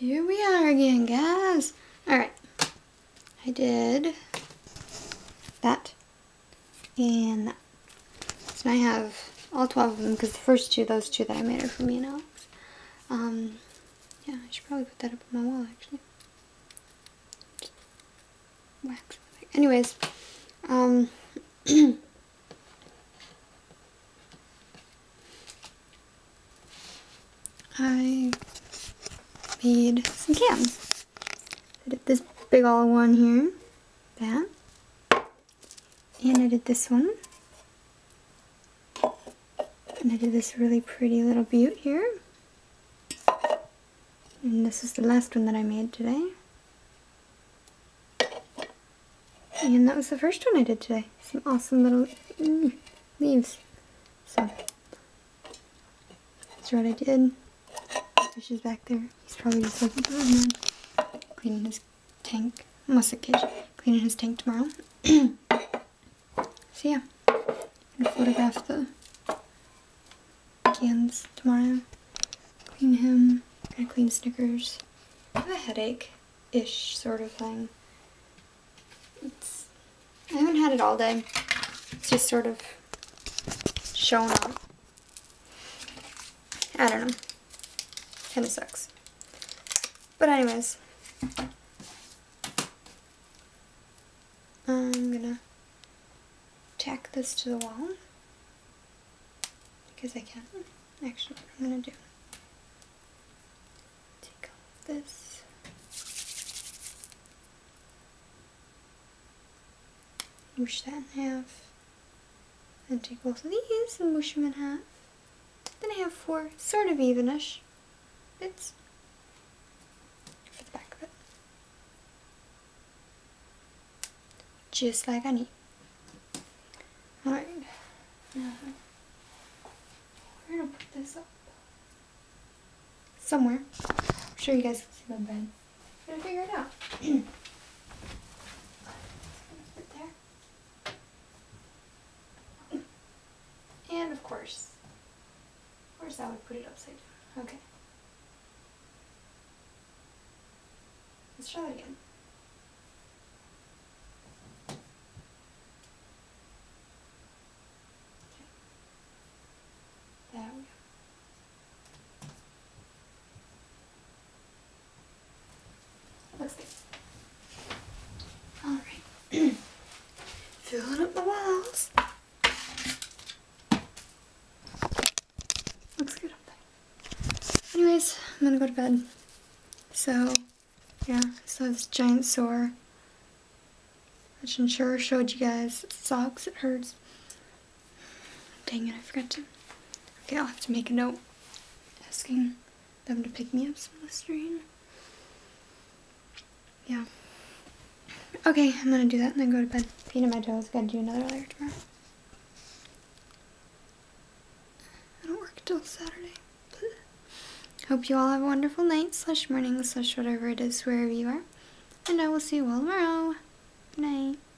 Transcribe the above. Here we are again, guys. Alright, I did that and that. So now I have all 12 of them because the first two, those two that I made are for me and Alex. Yeah, I should probably put that up on my wall, actually. Just wax. Anyways, I made some cans. I did this big old one here, that, and I did this one, and I did this really pretty little butte here, and this is the last one that I made today, and that was the first one I did today. Some awesome little leaves. So that's what I did. Fish is back there. He's probably just like, oh man, cleaning his tank. Almost a cage. Cleaning his tank tomorrow. So yeah, I'm gonna photograph the cans tomorrow. Clean him. Gonna clean Snickers. I have a headache-ish sort of thing. It's, I haven't had it all day. It's just sort of shown up. I don't know. Kind of sucks. But anyways, I'm gonna tack this to the wall because I can. Actually, what I'm gonna do, take off this. Whoosh that in half. Then take both of these and whoosh them in half. Then I have four sort of evenish bits for the back of it, just like I need. Alright, now we're gonna put this up somewhere. I'm sure you guys can see my bed. I'm gonna figure it out. Put there, and of course I would put it upside down. Okay. Let's try that again. Okay. There we go. Looks good. Alright. Filling up the walls. Looks good up there. Anyways, I'm gonna go to bed. So yeah, so this giant sore, which I'm sure showed you guys. It sucks, it hurts. Dang it, I forgot to. Okay, I'll have to make a note asking them to pick me up some Listerine. Yeah. Okay, I'm gonna do that and then go to bed. Painted my toes, gotta do another layer tomorrow. I don't work till Saturday. Hope you all have a wonderful night / morning / whatever it is wherever you are. And I will see you all tomorrow. Good night.